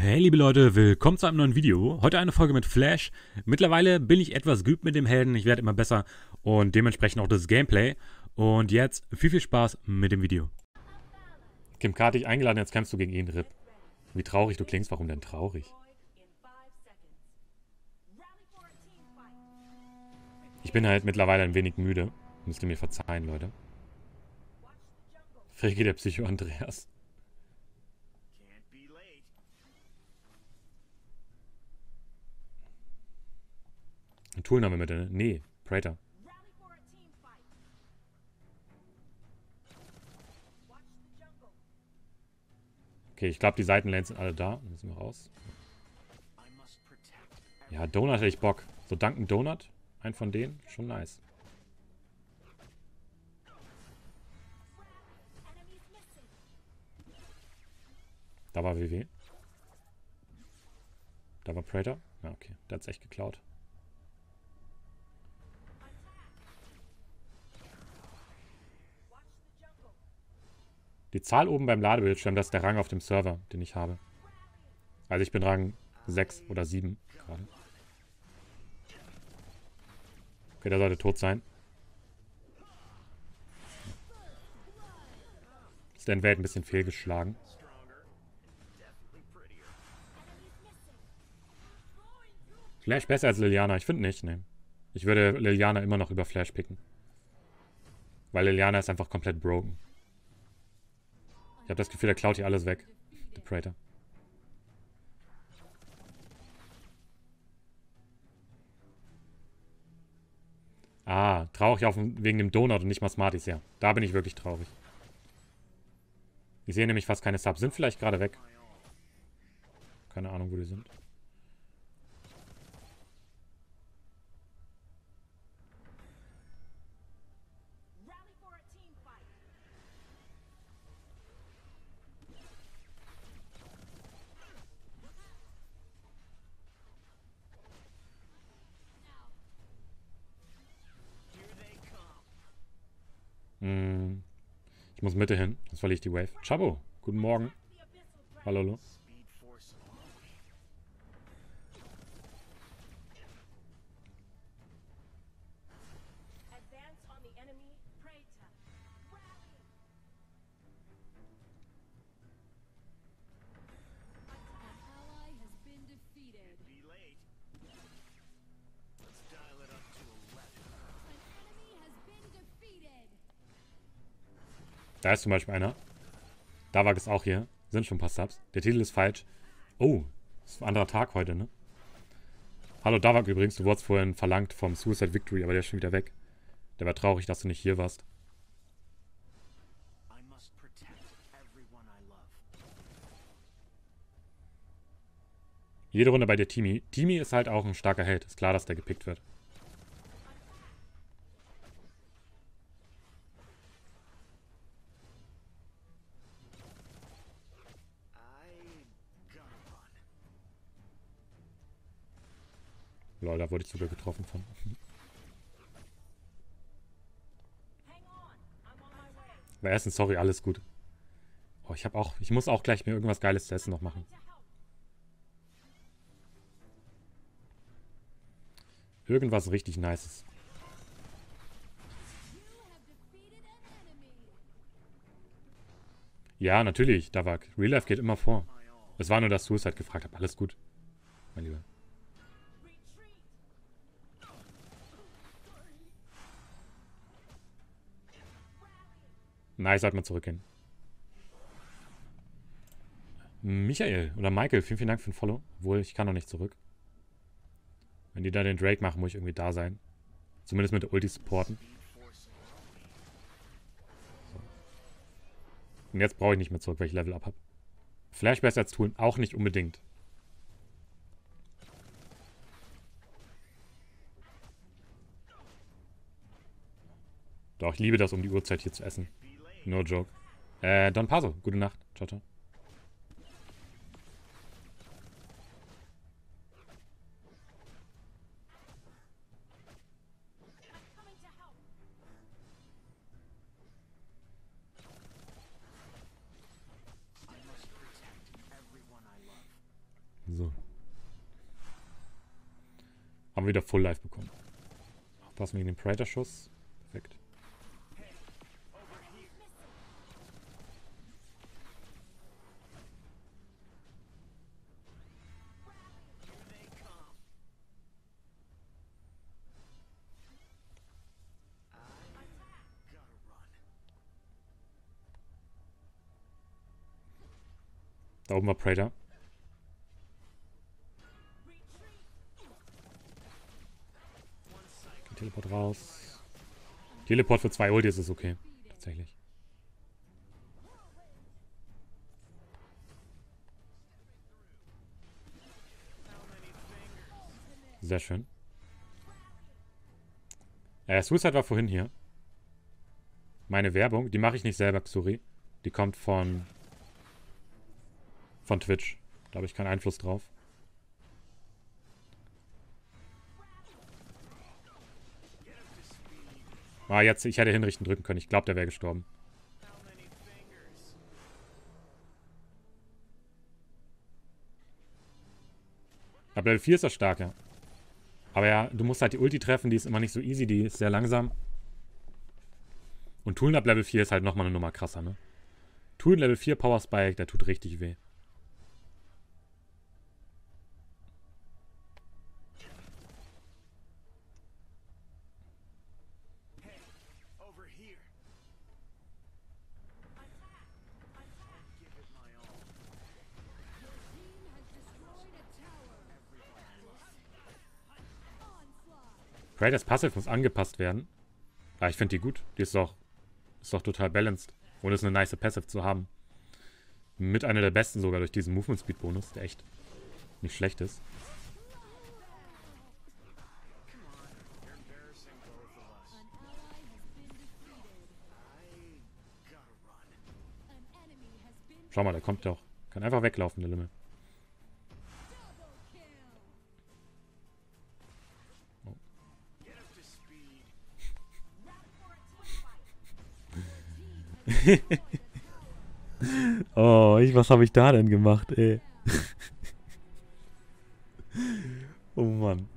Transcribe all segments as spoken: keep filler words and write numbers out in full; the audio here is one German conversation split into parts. Hey liebe Leute, willkommen zu einem neuen Video. Heute eine Folge mit Flash. Mittlerweile bin ich etwas geübt mit dem Helden, ich werde immer besser und dementsprechend auch das Gameplay. Und jetzt viel, viel Spaß mit dem Video. Kim K hat dich eingeladen, jetzt kämpfst du gegen ihn, R I P. Wie traurig du klingst, warum denn traurig? Ich bin halt mittlerweile ein wenig müde. Müsst ihr mir verzeihen, Leute. Frege der Psycho Andreas. Ein Toolname mit, ne? Nee, Praetor. Okay, ich glaube, die Seitenlanes sind alle da. Dann müssen wir raus. Ja, Donut hätte ich Bock. So, Dunkin' Donut. Ein von denen. Schon nice. Da war W W. Da war Praetor. Ja, okay. Der hat es echt geklaut. Die Zahl oben beim Ladebildschirm, das ist der Rang auf dem Server, den ich habe. Also ich bin Rang sechs oder sieben gerade. Okay, der sollte tot sein. Ist der in Welt ein bisschen fehlgeschlagen. Flash besser als Liliana? Ich finde nicht, ne. Ich würde Liliana immer noch über Flash picken. Weil Liliana ist einfach komplett broken. Ich habe das Gefühl, der klaut hier alles weg. Der Praetor. Ah, traurig auf, wegen dem Donut und nicht mal Smarties, ja. Da bin ich wirklich traurig. Ich sehe nämlich fast keine Subs. Sind vielleicht gerade weg. Keine Ahnung, wo die sind. Ich muss Mitte hin, sonst verliere ich die Wave. Chabo, guten Morgen. Hallo. Da ist zum Beispiel einer. Da war es auch hier. Sind schon ein paar Subs. Der Titel ist falsch. Oh, ist ein anderer Tag heute, ne? Hallo Davak übrigens, du wurdest vorhin verlangt vom Suicide Victory, aber der ist schon wieder weg. Der war traurig, dass du nicht hier warst. Jede Runde bei dir Timi. Timi ist halt auch ein starker Held. Ist klar, dass der gepickt wird. Lol, da wurde ich sogar getroffen von. Aber erstens, sorry, alles gut. Oh, ich habe auch, ich muss auch gleich mir irgendwas Geiles zu essen noch machen. Irgendwas richtig Nices. Ja, natürlich, Davak. Real Life geht immer vor. Es war nur, dass du es halt gefragt hast. Alles gut, mein Lieber. Nice, sollte man zurückgehen. Michael oder Michael, vielen, vielen Dank für den Follow. Obwohl, ich kann noch nicht zurück. Wenn die da den Drake machen, muss ich irgendwie da sein. Zumindest mit der Ulti supporten. So. Und jetzt brauche ich nicht mehr zurück, weil ich Level Up habe. Flash besser als Tool, auch nicht unbedingt. Doch, ich liebe das, um die Uhrzeit hier zu essen. No joke. Äh, Don Paso, gute Nacht. Ciao, ciao. So. Haben wir wieder Full Life bekommen. Passen wir gegen den Praetor-Schuss. Perfekt. Da oben war Praetor. Teleport raus. Teleport für zwei Ultis ist okay. Tatsächlich. Sehr schön. Äh, Suicide war vorhin hier. Meine Werbung, die mache ich nicht selber, sorry. Die kommt von von Twitch. Da habe ich keinen Einfluss drauf. Ah, jetzt, ich hätte hinrichten drücken können. Ich glaube, der wäre gestorben. Ab Level vier ist er starker. Aber ja, du musst halt die Ulti treffen. Die ist immer nicht so easy. Die ist sehr langsam. Und Toolen ab Level vier ist halt nochmal eine Nummer krasser, ne? Toolen Level vier Power Spike, der tut richtig weh. Praetors Passive muss angepasst werden. Aber ich finde die gut. Die ist doch, ist doch total balanced. Und ist eine nice Passive zu haben. Mit einer der besten sogar durch diesen Movement Speed Bonus, der echt nicht schlecht ist. Schau mal, der kommt doch. Kann einfach weglaufen, der Lümmel. Oh, ich, was habe ich da denn gemacht, ey? Oh Mann.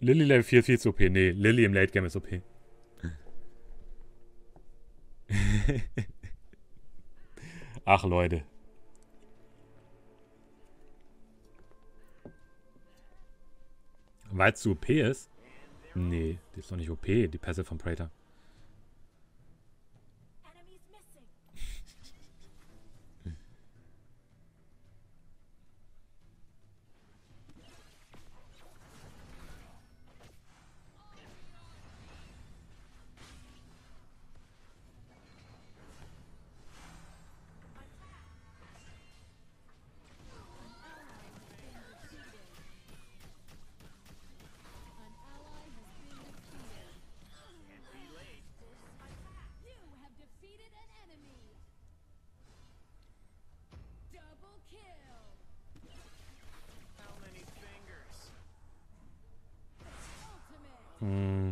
Lilly Level vier viel zu O P. Nee, Lilly im Late Game ist O P. Ach, Leute. Weil es zu O P ist? Nee, die ist doch nicht O P, die Pässe von Praetor.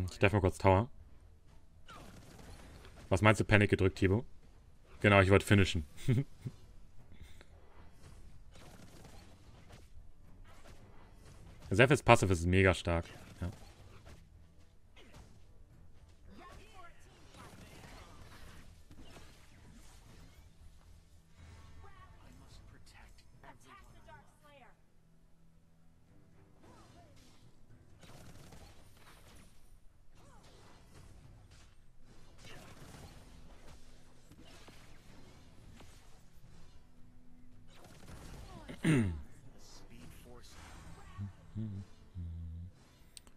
Ich darf mal kurz Tower. Was meinst du, Panic gedrückt, Thibaut? Genau, ich wollte finishen. Zephys Passive ist mega stark. Ja.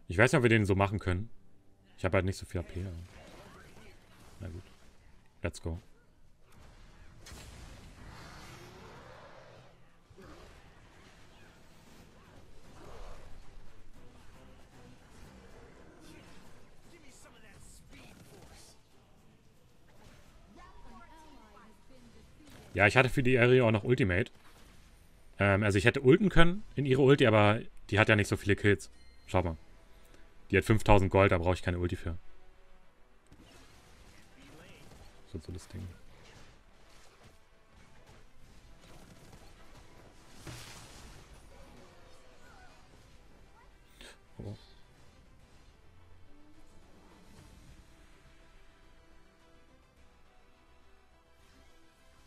Ich weiß nicht, ob wir den so machen können. Ich habe halt nicht so viel H P. Na gut. Let's go. Ja, ich hatte für die Area auch noch Ultimate. Ähm, also ich hätte ulten können in ihre Ulti, aber die hat ja nicht so viele Kills. Schau mal. Die hat fünftausend Gold, da brauche ich keine Ulti für. So, so das Ding.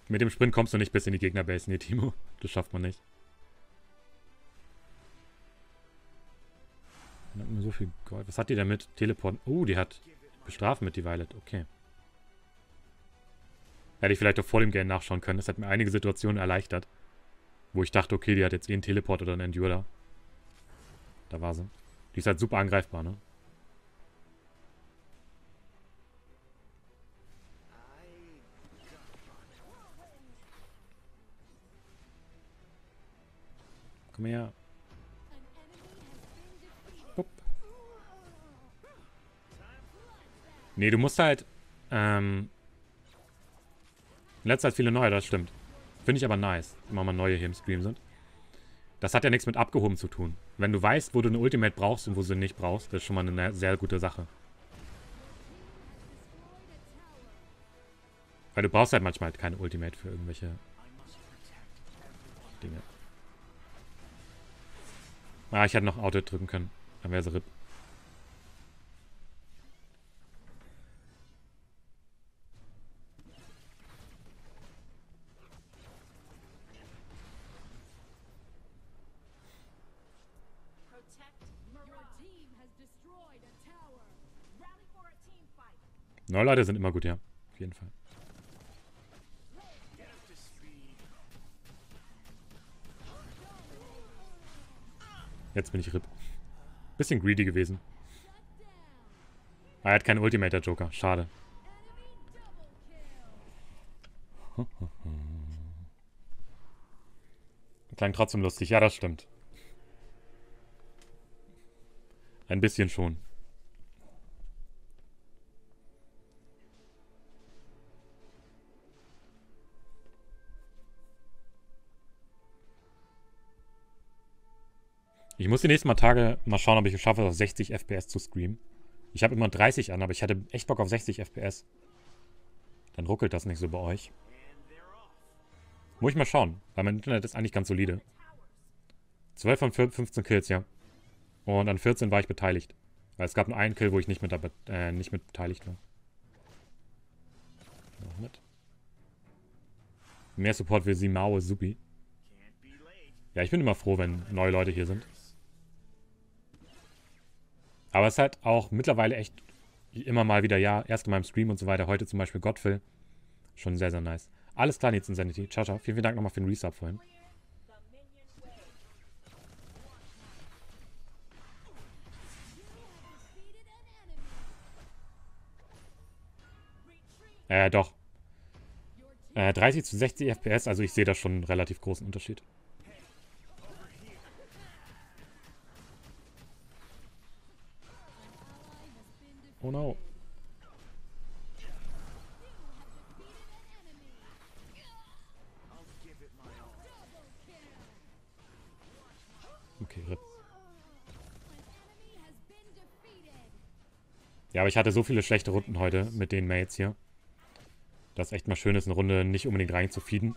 Mit dem Sprint kommst du nicht bis in die Gegnerbase, nee, Timo. Das schafft man nicht. Dann hat man so viel Gold. Was hat die damit? Teleporten. Oh, die hat bestrafen mit die Violet. Okay. Hätte ich vielleicht auch vor dem Game nachschauen können. Das hat mir einige Situationen erleichtert. Wo ich dachte, okay, die hat jetzt eh einen Teleport oder einen Endure da. Da war sie. Die ist halt super angreifbar, ne? Komm her. Bup. Nee, du musst halt... Ähm... In letzter Zeit viele neue, das stimmt. Finde ich aber nice, immer mal neue hier im Stream sind. Das hat ja nichts mit abgehoben zu tun. Wenn du weißt, wo du eine Ultimate brauchst und wo du sie nicht brauchst, das ist schon mal eine sehr gute Sache. Weil du brauchst halt manchmal halt keine Ultimate für irgendwelche Dinge. Ah, ich hätte noch Auto drücken können. Dann wäre sie R I P. Neue Leute sind immer gut, ja. Auf jeden Fall. Jetzt bin ich R I P. Bisschen greedy gewesen. Ah, er hat keinen Ultimate, der Joker. Schade. Klang trotzdem lustig. Ja, das stimmt. Ein bisschen schon. Ich muss die nächsten mal Tage mal schauen, ob ich es schaffe, auf sechzig F P S zu streamen. Ich habe immer dreißig an, aber ich hatte echt Bock auf sechzig F P S. Dann ruckelt das nicht so bei euch. Muss ich mal schauen, weil mein Internet ist eigentlich ganz solide. zwölf von fünfzehn Kills, ja. Und an vierzehn war ich beteiligt. Weil es gab nur einen Kill, wo ich nicht mit, dabei, äh, nicht mit beteiligt war. Noch mit. Mehr Support für Simao, supi. Ja, ich bin immer froh, wenn neue Leute hier sind. Aber es ist halt auch mittlerweile echt immer mal wieder, ja, erst in meinem Stream und so weiter. Heute zum Beispiel Godfrey. Schon sehr, sehr nice. Alles klar, jetzt Insanity. Ciao, ciao. Vielen, vielen Dank nochmal für den Resub vorhin. Äh, doch. Äh, dreißig zu sechzig F P S, also ich sehe da schon einen relativ großen Unterschied. Oh no. Okay, R I P. Ja, aber ich hatte so viele schlechte Runden heute mit den Mates hier. Das ist echt mal schön ist, eine Runde nicht unbedingt rein zu feeden.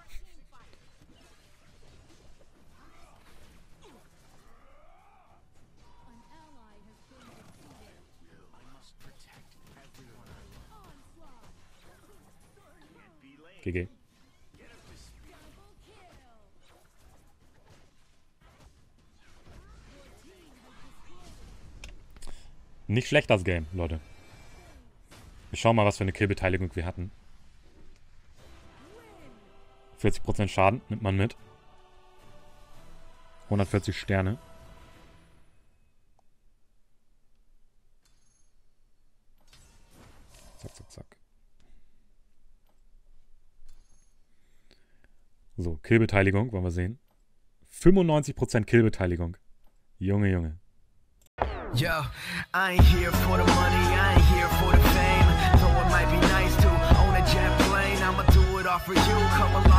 G G. Nicht schlecht das Game, Leute. Wir schauen mal, was für eine Killbeteiligung wir hatten. vierzig Prozent Schaden nimmt man mit. hundertvierzig Sterne. Zack, zack, zack. So, Killbeteiligung, wollen wir sehen. fünfundneunzig Prozent Killbeteiligung. Junge, Junge. Yo, I ain't here for the money, I ain't here for the fame. Though it might be nice to own a jet plane, I'ma do it all for you, come along.